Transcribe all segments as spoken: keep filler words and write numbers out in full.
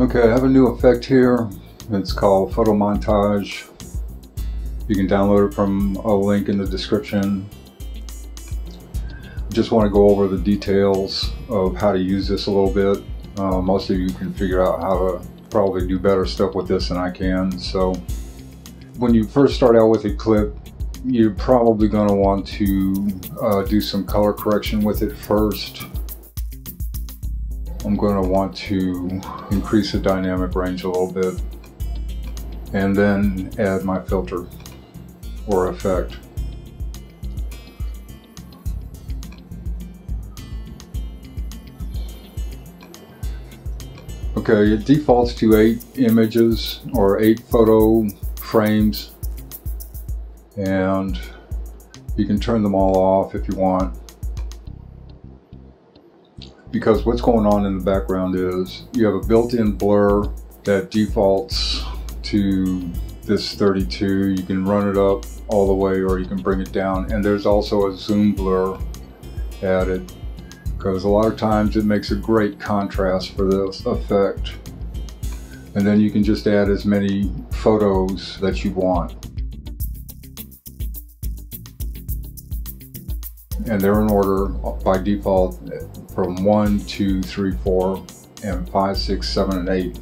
Okay, I have a new effect here. It's called Photomontage. You can download it from a link in the description. Just want to go over the details of how to use this a little bit. Uh, most of you can figure out how to probably do better stuff with this than I can. So when you first start out with a clip, you're probably going to want to uh, do some color correction with it first. I'm going to want to increase the dynamic range a little bit and then add my filter or effect. Okay, it defaults to eight images or eight photo frames, and you can turn them all off if you want. Because what's going on in the background is you have a built-in blur that defaults to this thirty-two. You can run it up all the way or you can bring it down. And there's also a zoom blur added because a lot of times it makes a great contrast for this effect. And then you can just add as many photos that you want. And they're in order by default from one, two, three, four, and five, six, seven, and eight.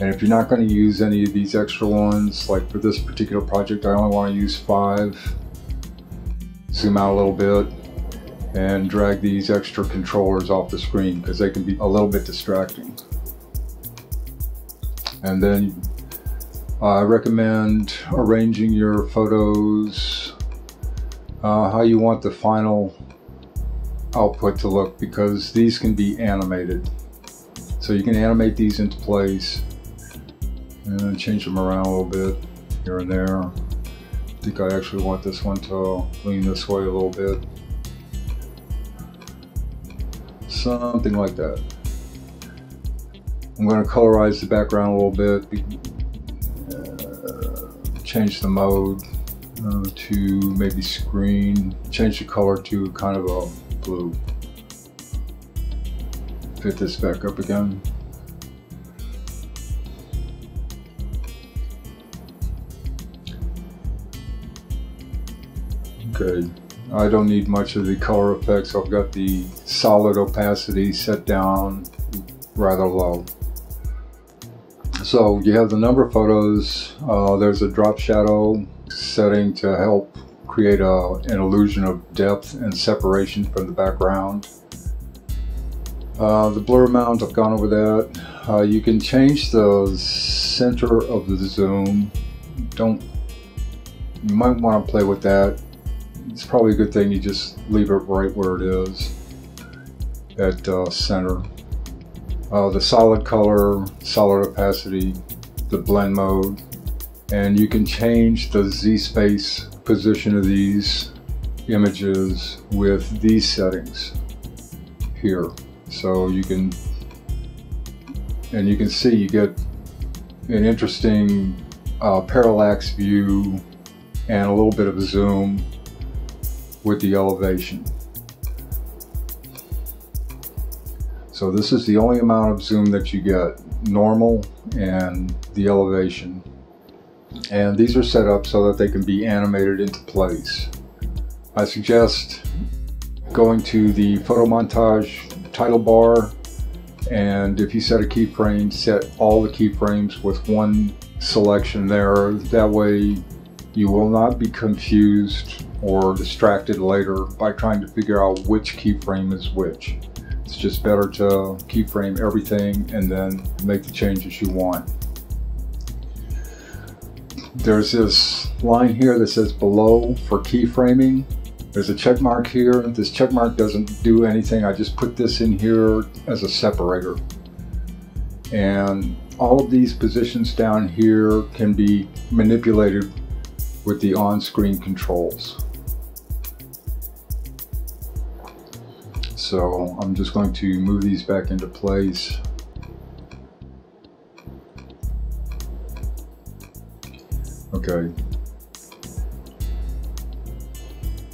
And if you're not going to use any of these extra ones, like for this particular project, I only want to use five. Zoom out a little bit and drag these extra controllers off the screen because they can be a little bit distracting. And then I recommend arranging your photos Uh, how you want the final output to look, because these can be animated. So you can animate these into place and change them around a little bit here and there. I think I actually want this one to lean this way a little bit. Something like that. I'm going to colorize the background a little bit, uh, change the mode. Uh, to maybe screen, change the color to kind of a blue. Fit this back up again. Okay, I don't need much of the color effects. I've got the solid opacity set down rather low. So you have the number of photos, uh, there's a drop shadow setting to help create a, an illusion of depth and separation from the background. Uh, the blur amount, I've gone over that. Uh, you can change the center of the zoom. Don't, you might want to play with that. It's probably a good thing you just leave it right where it is at uh, center. Uh, the solid color, solid opacity, the blend mode. And you can change the Z-space position of these images with these settings here. So you can, and you can see you get an interesting uh, parallax view and a little bit of a zoom with the elevation. So this is the only amount of zoom that you get, normal and the elevation. And these are set up so that they can be animated into place. I suggest going to the Photomontage title bar, and if you set a keyframe, set all the keyframes with one selection there. That way you will not be confused or distracted later by trying to figure out which keyframe is which. It's just better to keyframe everything and then make the changes you want. There's this line here that says below for keyframing. There's a check mark here. This check mark doesn't do anything. I just put this in here as a separator. And all of these positions down here can be manipulated with the on-screen controls. So I'm just going to move these back into place. Okay,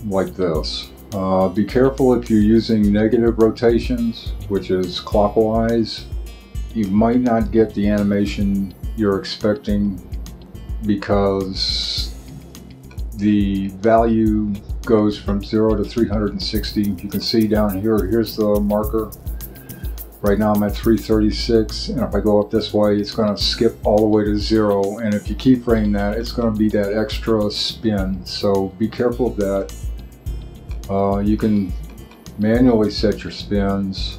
like this. Uh, be careful if you're using negative rotations, which is clockwise. you might not get the animation you're expecting because the value goes from zero to three hundred sixty. You can see down here, here's the marker. Right now I'm at three thirty-six, and if I go up this way, it's going to skip all the way to zero, and if you keyframe that, it's going to be that extra spin, so be careful of that. Uh, you can manually set your spins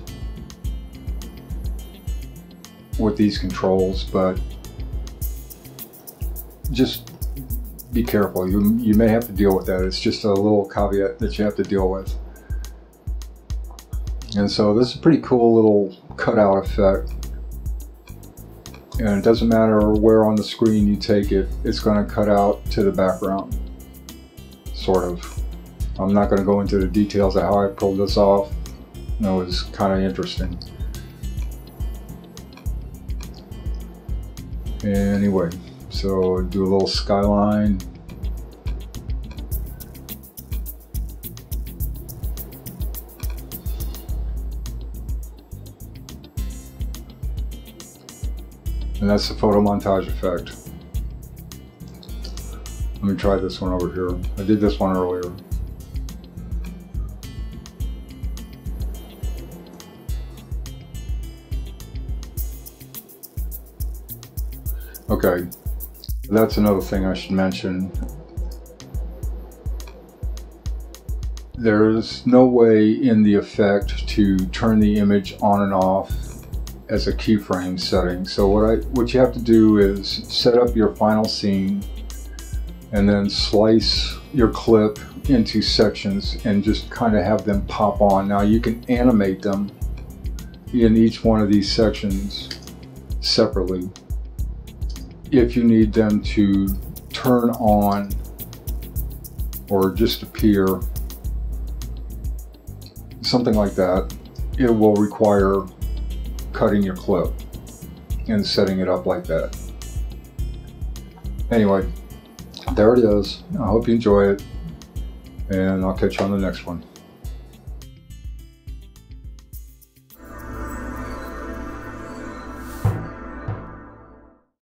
with these controls, but just be careful. You, you may have to deal with that. It's just a little caveat that you have to deal with. And so this is a pretty cool little cutout effect, and it doesn't matter where on the screen you take it, it's going to cut out to the background, sort of. I'm not going to go into the details of how I pulled this off. It was kind of interesting. Anyway, so do a little skyline. And that's the photomontage effect. Let me try this one over here. I did this one earlier. Okay, that's another thing I should mention. There's no way in the effect to turn the image on and off as a keyframe setting. So what I what you have to do is set up your final scene and then slice your clip into sections and just kind of have them pop on. Now you can animate them in each one of these sections separately if you need them to turn on or just appear, something like that. It will require cutting your clip and setting it up like that. Anyway, there it is. I hope you enjoy it, and I'll catch you on the next one.